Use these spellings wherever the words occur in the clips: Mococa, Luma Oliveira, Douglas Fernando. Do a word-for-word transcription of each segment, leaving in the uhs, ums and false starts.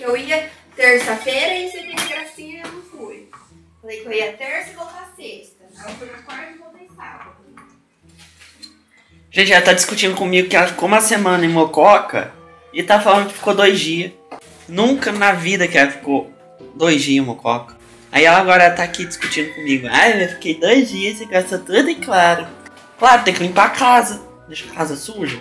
que eu ia terça-feira e você tem gracinha, eu não fui. Falei que eu ia terça e voltar sexta. Aí eu fui na quarta e voltei sábado. Gente, ela tá discutindo comigo que ela ficou uma semana em Mococa e tá falando que ficou dois dias. Nunca na vida que ela ficou dois dias em Mococa. Aí ela agora tá aqui discutindo comigo. Ai, eu fiquei dois dias, você gastou tudo em Claro. Claro, tem que limpar a casa. Deixa a casa suja.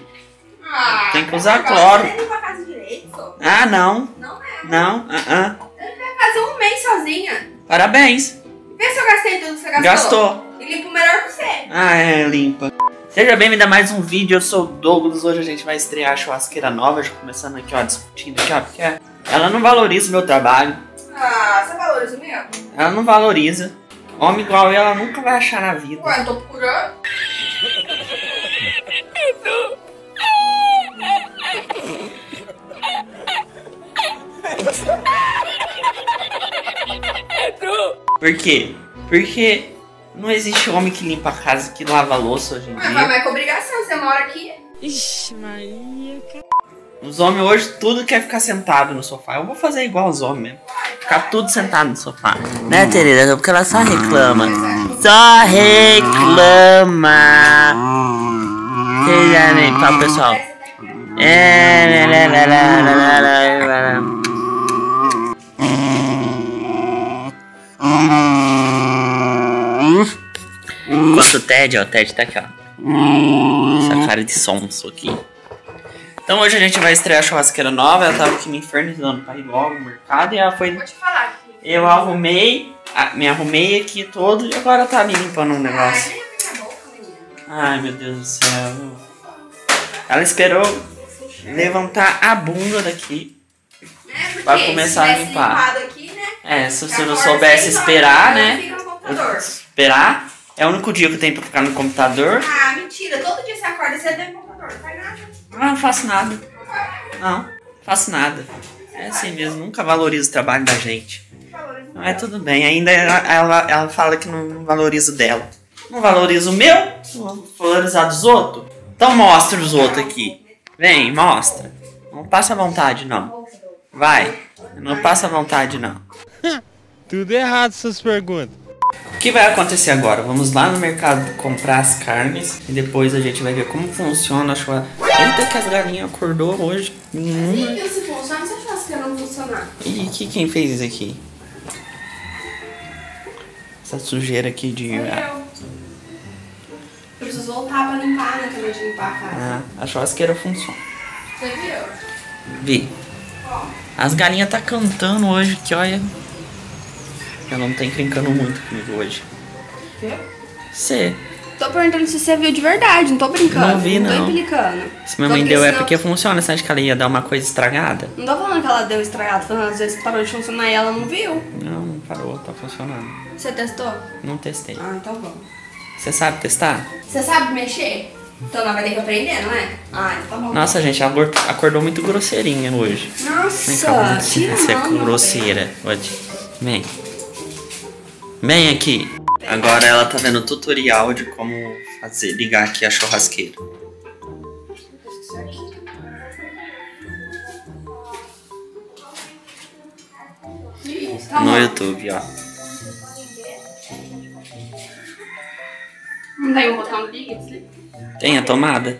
Ah, tem que usar cloro. Você limpa a casa direito, só. Ah, não. Não é. Não, ah, ah. Eu limpei a casa um mês sozinha. Parabéns. Vê se eu gastei tudo que você gastou. Gastou. E limpo melhor que você. Ah, é, limpa. Seja bem-vindo a mais um vídeo, eu sou o Douglas. Hoje a gente vai estrear a churrasqueira nova. Já começando aqui, ó, discutindo aqui, ó. Porque ela não valoriza o meu trabalho. Ah, você valoriza mesmo? Ela não valoriza. Homem igual ela nunca vai achar na vida. Ué, eu tô procurando. Por quê? Porque não existe homem que limpa a casa, que lava a louça hoje em dia. Mas vai com obrigação, você mora aqui. Ixi, Maria, cara. Os homens hoje tudo quer ficar sentado no sofá. Eu vou fazer igual aos homens mesmo. Ficar tudo sentado no sofá. Né, Tereza? Porque ela só reclama. Só reclama. Tereza, vem cá, pessoal. É, lá, lá, lá, lá, lá, lá, lá. Enquanto o Ted, ó, o Ted tá aqui, ó. Essa cara de sonso aqui. Então hoje a gente vai estrear a churrasqueira nova. Ela tava aqui me infernizando pra ir logo no mercado. E ela foi... Vou te falar aqui. Eu arrumei, me arrumei aqui todo. E agora tá me limpando um negócio. Ai, meu Deus do céu. Ela esperou levantar a bunda daqui pra começar a limpar. É, se você não soubesse esperar, né? Esperar. É o único dia que eu tenho pra ficar no computador. Ah, mentira. Todo dia você acorda e você deve no computador. Não faz nada. Ah, não faço nada. Não, faço nada. É assim mesmo. Nunca valorizo o trabalho da gente. Mas tudo bem. Ainda ela, ela, ela fala que não, não valorizo dela. Não valorizo o meu? Não valorizar dos outros? Então mostra os outros aqui. Vem, mostra. Não passa vontade, não. Vai. Não passa vontade, não. Tudo errado essas perguntas. O que vai acontecer agora? Vamos lá no mercado comprar as carnes e depois a gente vai ver como funciona a churrasqueira. Eita, que as galinhas acordou hoje. Hum. E se funciona, se a churrasqueira não funcionar? E que, quem fez isso aqui? Essa sujeira aqui de... Eu. Preciso voltar pra limpar, né? Também de limpar a casa. Ah, a churrasqueira funciona. Você viu? Vi. Ó. As galinhas tá cantando hoje, que olha... Ela não tá encrencando muito comigo hoje. O quê? Você. Tô perguntando se você viu de verdade, não tô brincando. Não vi, não. Não tô implicando. Se minha mãe deu é porque funciona, você acha que ela ia dar uma coisa estragada? Não tô falando que ela deu estragada, tô falando às vezes parou de funcionar e ela não viu. Não, não parou, tá funcionando. Você testou? Não testei. Ah, então bom. Você sabe testar? Você sabe mexer? Então ela vai ter que aprender, não é? Ah, então bom. Nossa, gente, ela acordou muito grosseirinha hoje. Nossa, tira a mão, é grosseira hoje. Vem. Vem aqui. Agora ela tá vendo o tutorial de como fazer, ligar aqui a churrasqueira. No YouTube, ó. Não tem um botão liga? Tem a tomada.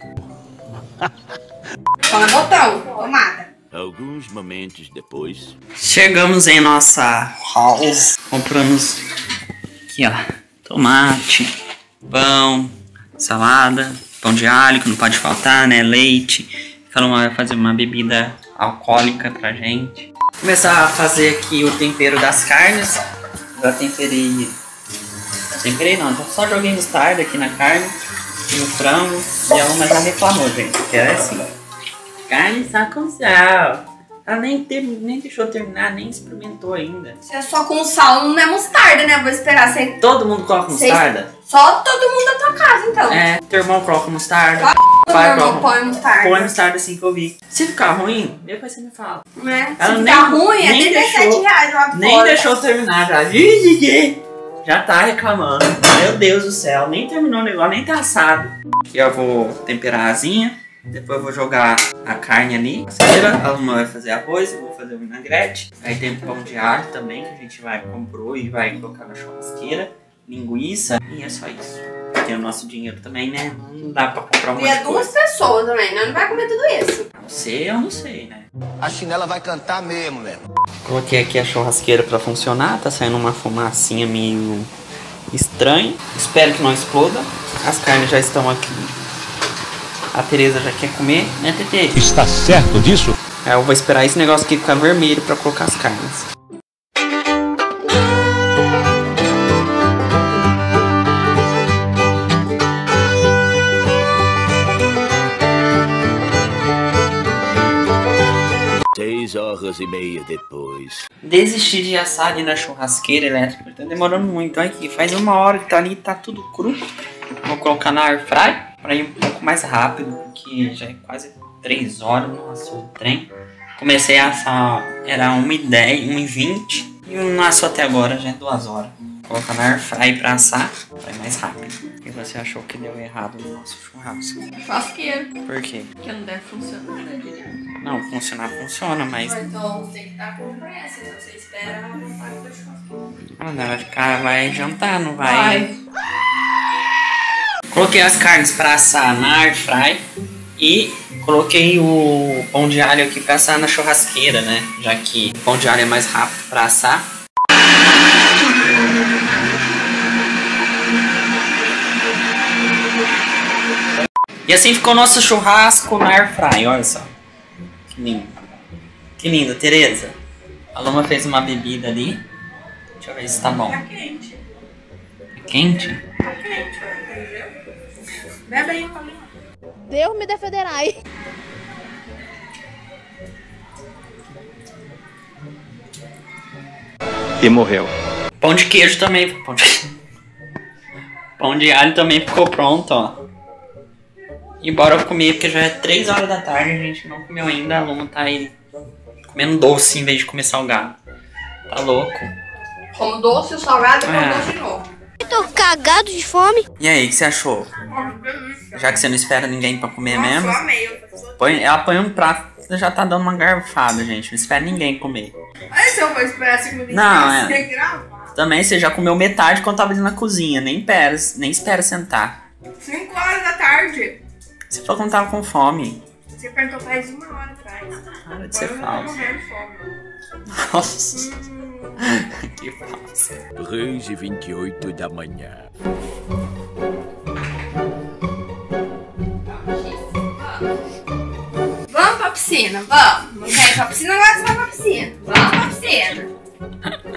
Só no botão, tomada. Alguns momentos depois... Chegamos em nossa house. Compramos aqui, ó. Tomate, pão, salada, pão de alho, que não pode faltar, né? Leite. Ela vai fazer uma bebida alcoólica pra gente. Vou começar a fazer aqui o tempero das carnes. Já temperei... Temperei não, só joguei mostarda aqui na carne. No frango. E ela já reclamou, gente. Que era assim... Carne só com sal. Ela nem, ter, nem deixou terminar, nem experimentou ainda. Se é só com sal, não é mostarda, né? Vou esperar você... Todo mundo coloca mostarda? Cê... Só todo mundo da tua casa, então. É, teu irmão coloca mostarda. Só o pai meu irmão põe mostarda. Põe mostarda assim que eu vi. Se ficar ruim, depois você me fala. É, se ela ficar nem, ruim, nem é dezessete reais lá fora. Nem deixou terminar já. Já tá reclamando. Meu Deus do céu, nem terminou o negócio, nem tá assado. Aqui eu vou temperar a asinha. Depois eu vou jogar a carne ali. A Luma vai fazer arroz, eu vou fazer o vinagrete. Aí tem pão de alho também, a gente vai comprou e vai colocar na churrasqueira. Linguiça, e é só isso. Tem o nosso dinheiro também, né? Não dá pra comprar um monte de coisa. E é duas pessoas também, né? Não vai comer tudo isso. Não sei, eu não sei, né? A chinela vai cantar mesmo, velho. Coloquei aqui a churrasqueira pra funcionar. Tá saindo uma fumacinha meio estranha. Espero que não exploda. As carnes já estão aqui. A Tereza já quer comer, né, Tetê? Está certo disso? Aí eu vou esperar esse negócio aqui ficar vermelho pra colocar as carnes. Seis horas e meia depois. Desisti de assar ali na churrasqueira elétrica. Tá demorando muito. Olha aqui, faz uma hora que tá ali, tá tudo cru. Vou colocar na air fry para ir um pouco mais rápido, porque já é quase três horas, não assou o trem. Comecei a assar, era uma e dez, uma e vinte, e não assou até agora, já é duas horas. Vou colocar na air fry para assar, vai mais rápido. E você achou que deu errado no nosso churrasco? Churrasqueiro. Por quê? Porque não deve funcionar, né, direito? Não, funcionar funciona, mas... Então tem que estar com pressa, então você espera a vontade do churrasco. Ah, não, vai ficar, vai jantar, não vai... vai. Coloquei as carnes para assar na air fry e coloquei o pão de alho aqui para assar na churrasqueira, né? Já que o pão de alho é mais rápido para assar. E assim ficou o nosso churrasco na air fry, olha só. Que lindo. Que lindo, Tereza. A Luma fez uma bebida ali. Deixa eu ver se tá bom. Tá quente. Tá quente? Tá quente, olha. Bebe aí, Deus me defenderá aí. E morreu. Pão de queijo também. Pão de, pão de alho também ficou pronto, ó. E bora comer, porque já é três horas da tarde. A gente não comeu ainda. A Luma tá aí comendo doce em vez de comer salgado. Tá louco. Como doce, o salgado é como doce de novo. Tô cagado de fome. E aí, o que você achou? Já que você não espera ninguém pra comer mesmo. Põe, ela põe um prato, já tá dando uma garfada, gente. Não espera ninguém comer. Aí se eu for esperar cinco minutos, não, é. Também você já comeu metade quando tava ali na cozinha. Nem espera, nem espera sentar. cinco horas da tarde. Você falou que não tava com fome. Você perguntou faz uma hora atrás. Para de ser falso. Nossa. Que falso. três e vinte e oito da manhã. Vamos pra piscina, vamos. Não quer ir pra piscina, agora você vai pra piscina. Vamos pra piscina.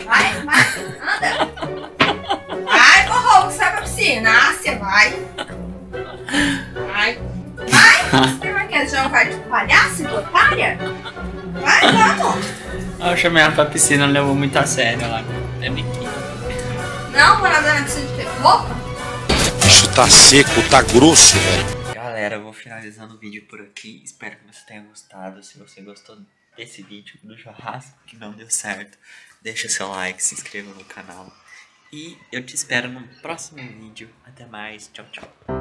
Vai, vai, anda. Vai, corro, você vai pra piscina. Ah, você vai. Vai. Vai. Você vai querer jogar um quarto de palhaço, de otária? Vai, vamos. Eu chamei ela pra piscina, não levou muito a sério lá. É biquinho. Não, por nada na piscina de ter roupa? Isso tá seco, tá grosso, velho. Galera, eu vou finalizando o vídeo por aqui. Espero que você tenha gostado. Se você gostou desse vídeo do churrasco que não deu certo, deixa seu like, se inscreva no canal. E eu te espero no próximo vídeo. Até mais, tchau, tchau.